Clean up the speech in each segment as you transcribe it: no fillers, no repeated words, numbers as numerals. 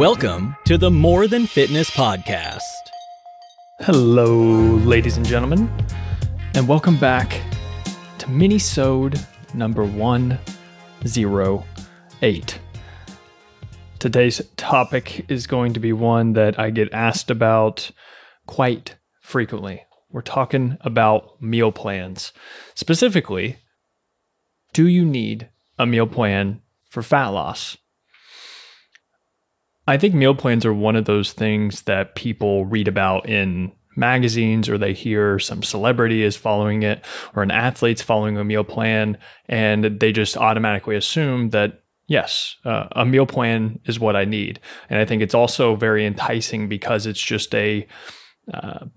Welcome to the More Than Fitness Podcast. Hello, ladies and gentlemen, and welcome back to minisode number 108. Today's topic is going to be one that I get asked about quite frequently. We're talking about meal plans. Specifically, do you need a meal plan for fat loss? I think meal plans are one of those things that people read about in magazines, or they hear some celebrity is following it or an athlete's following a meal plan, and they just automatically assume that, yes, a meal plan is what I need. And I think it's also very enticing because it's just a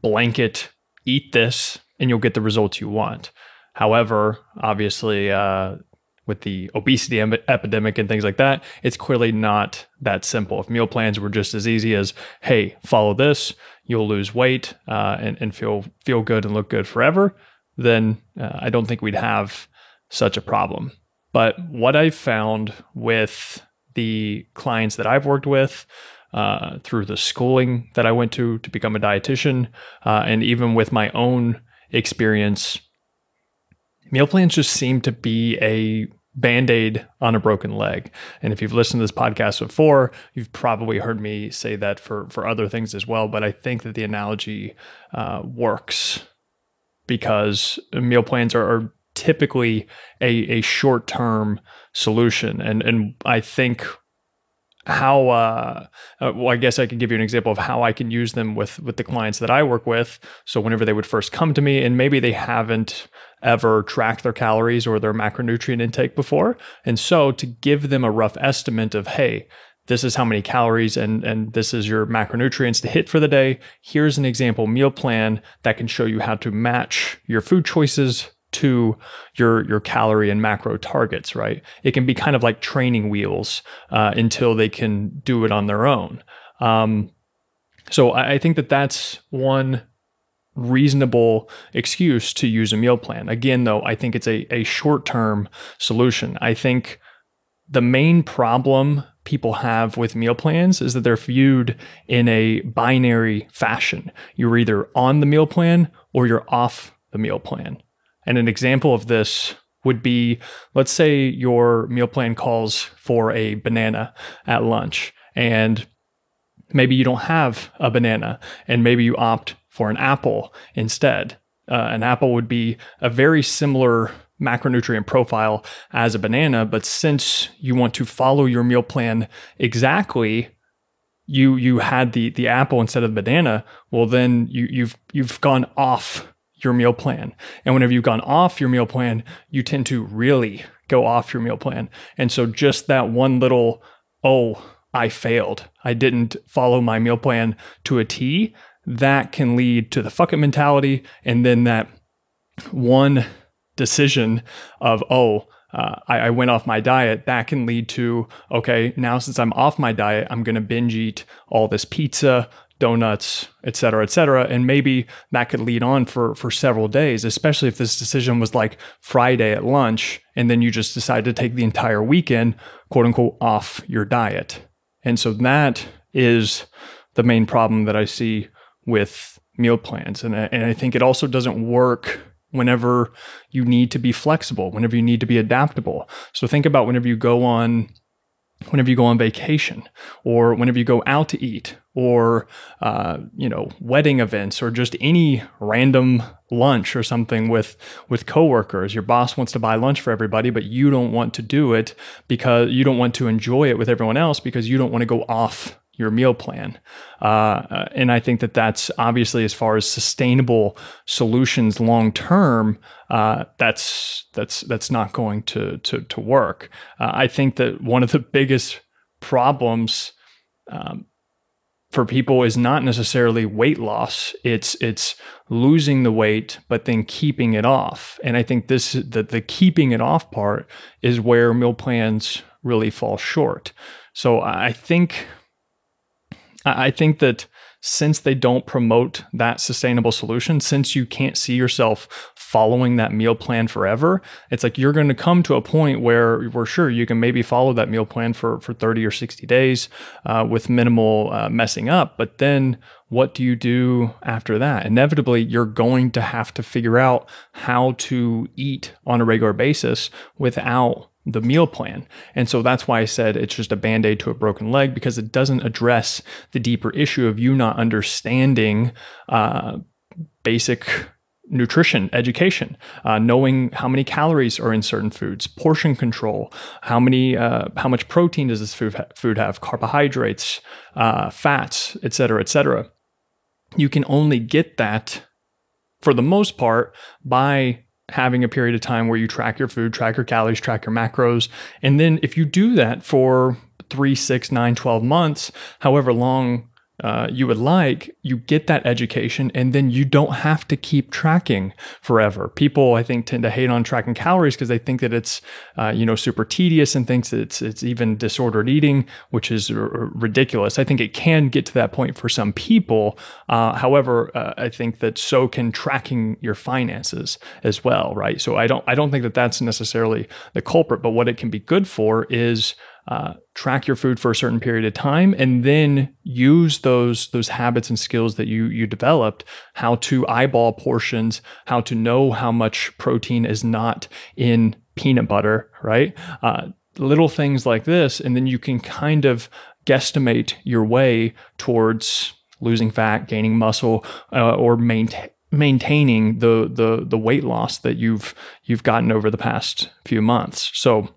blanket, eat this and you'll get the results you want. However, obviously, with the obesity epidemic and things like that, it's clearly not that simple. If meal plans were just as easy as, hey, follow this, you'll lose weight and feel good and look good forever, then I don't think we'd have such a problem. But what I've found with the clients that I've worked with, through the schooling that I went to become a dietitian, and even with my own experience, meal plans just seem to be a Band-Aid on a broken leg. And if you've listened to this podcast before, you've probably heard me say that for other things as well. But I think that the analogy works, because meal plans are typically a short-term solution. And I think how, well, I guess I can give you an example of how I can use them with the clients that I work with. So whenever they would first come to me, and maybe they haven't ever tracked their calories or their macronutrient intake before. And so to give them a rough estimate of, hey, this is how many calories and this is your macronutrients to hit for the day. Here's an example meal plan that can show you how to match your food choices to your calorie and macro targets, right? It can be kind of like training wheels until they can do it on their own. So I think that that's one reasonable excuse to use a meal plan. Again, though, I think it's a short-term solution. I think the main problem people have with meal plans is that they're viewed in a binary fashion. You're either on the meal plan or you're off the meal plan. And an example of this would be, let's say your meal plan calls for a banana at lunch, and maybe you don't have a banana, and maybe you opt for an apple instead. An apple would be a very similar macronutrient profile as a banana, but since you want to follow your meal plan exactly, you had the apple instead of the banana. Well, then you've gone off your meal plan. And whenever you've gone off your meal plan, you tend to really go off your meal plan. And so just that one little, oh, I failed, I didn't follow my meal plan to a T, that can lead to the fuck it mentality. And then that one decision of, oh, I went off my diet, that can lead to, okay, now since I'm off my diet, I'm going to binge eat all this pizza, donuts, et cetera, and maybe that could lead on for several days, especially if this decision was like Friday at lunch, and then you just decide to take the entire weekend, quote unquote, off your diet. And so that is the main problem that I see with meal plans. And I think it also doesn't work whenever you need to be flexible, whenever you need to be adaptable. So think about whenever you go on vacation, or whenever you go out to eat, or, wedding events, or just any random lunch or something with coworkers. Your boss wants to buy lunch for everybody, but you don't want to do it because you don't want to enjoy it with everyone else because you don't want to go off your meal plan. And I think that that's obviously, as far as sustainable solutions long-term, that's not going to work. I think that one of the biggest problems for people is not necessarily weight loss. It's losing the weight, but then keeping it off. And I think the keeping it off part is where meal plans really fall short. So I think that since they don't promote that sustainable solution, since you can't see yourself following that meal plan forever, it's like you're going to come to a point where we're sure you can maybe follow that meal plan for 30 or 60 days with minimal messing up. But then what do you do after that? Inevitably, you're going to have to figure out how to eat on a regular basis without the meal plan. And so that's why I said it's just a band-aid to a broken leg, because it doesn't address the deeper issue of you not understanding basic nutrition education, knowing how many calories are in certain foods, portion control, how much protein does this food have, carbohydrates, fats, et cetera, et cetera. You can only get that for the most part by having a period of time where you track your food, track your calories, track your macros. And then if you do that for 3, 6, 9, 12 months, however long you would like, you get that education, and then you don't have to keep tracking forever. People, I think, tend to hate on tracking calories because they think that it's, super tedious, and thinks that it's even disordered eating, which is ridiculous. I think it can get to that point for some people. However, I think that so can tracking your finances as well, right? So I don't think that that's necessarily the culprit, but what it can be good for is track your food for a certain period of time, and then use those habits and skills that you developed, how to eyeball portions, how to know how much protein is not in peanut butter, right? Little things like this, and then you can kind of guesstimate your way towards losing fat, gaining muscle, or maintaining the weight loss that you've gotten over the past few months. So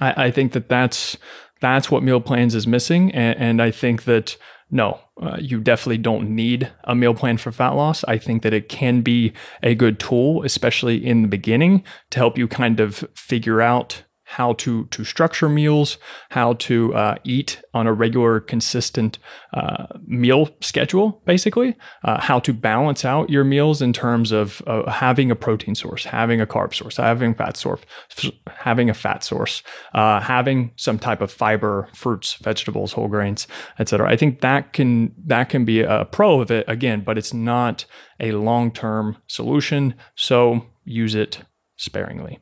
I think that that's what meal plans is missing. And I think that, no, you definitely don't need a meal plan for fat loss. I think that it can be a good tool, especially in the beginning, to help you kind of figure out how to structure meals, how to eat on a regular, consistent meal schedule, basically, how to balance out your meals in terms of having a protein source, having a carb source, having a fat source, having some type of fiber, fruits, vegetables, whole grains, etc. I think that can be a pro of it again, but it's not a long-term solution. So use it sparingly.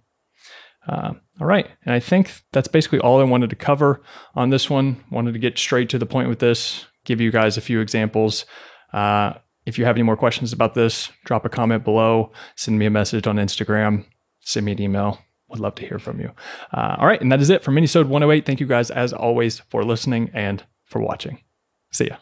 All right. And I think that's basically all I wanted to cover on this one. Wanted to get straight to the point with this, give you guys a few examples. If you have any more questions about this, drop a comment below, send me a message on Instagram, send me an email. Would love to hear from you. All right. And that is it for Minisode 108. Thank you guys as always for listening and for watching. See ya.